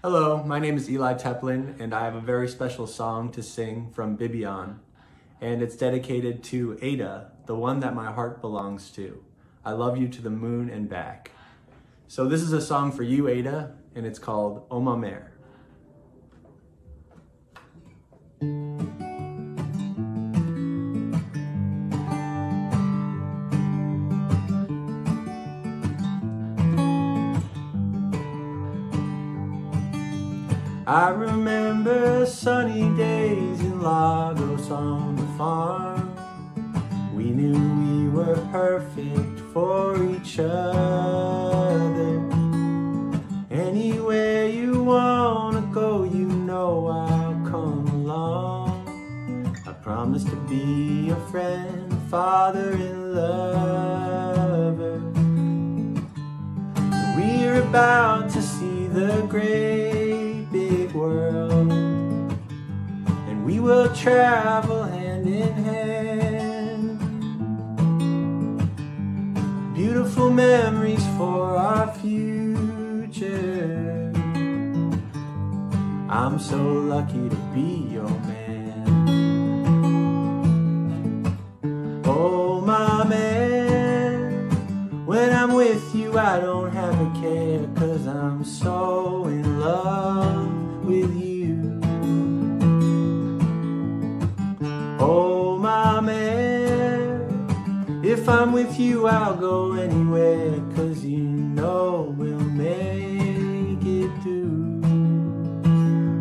Hello, my name is Eli Teplin, and I have a very special song to sing from Bibion, and it's dedicated to Ada, the one that my heart belongs to. I love you to the moon and back. So this is a song for you, Ada, and it's called Oma-mé. I remember sunny days in Lagos on the farm. We knew we were perfect for each other. Anywhere you wanna go, you know I'll come along. I promise to be your friend, father and lover. We're about to see the great world, and we will travel hand in hand. Beautiful memories for our future. I'm so lucky to be your man. Oh, my man, when I'm with you I don't have a care, 'cause I'm so in love with you. Oh, my man, if I'm with you I'll go anywhere, 'cause you know we'll make it through.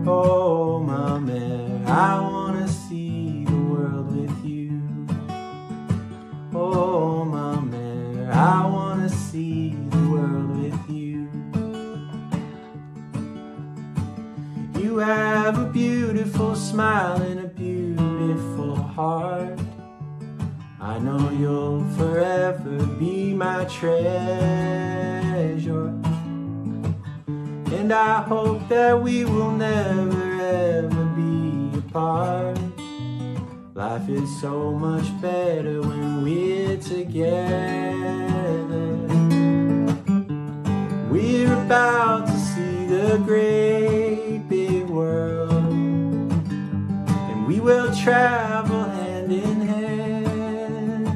Oh, my man, I wanna see the world with you. Oh, my man, I wanna see the world with you. You have a beautiful smile and a beautiful heart. I know you'll forever be my treasure, and I hope that we will never ever be apart. Life is so much better when we're together. We're about to see the great world, and we will travel hand in hand.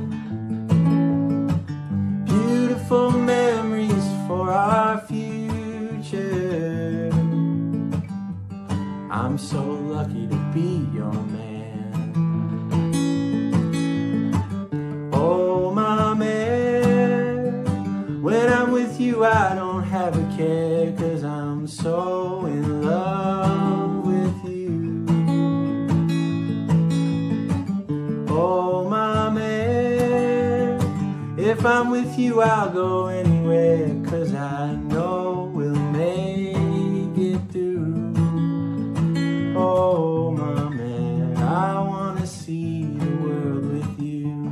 Beautiful memories for our future. I'm so lucky to be your man. Oh, my man, when I'm with you I don't have a care, 'cause I'm so in love with you. Oh, my man, if I'm with you I'll go anywhere, 'cause I know we'll make it through. Oh, my man, I wanna see the world with you.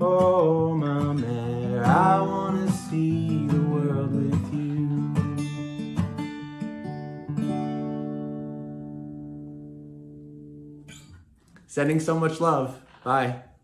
Oh, my man, I wanna see the world with you. Sending so much love. Bye.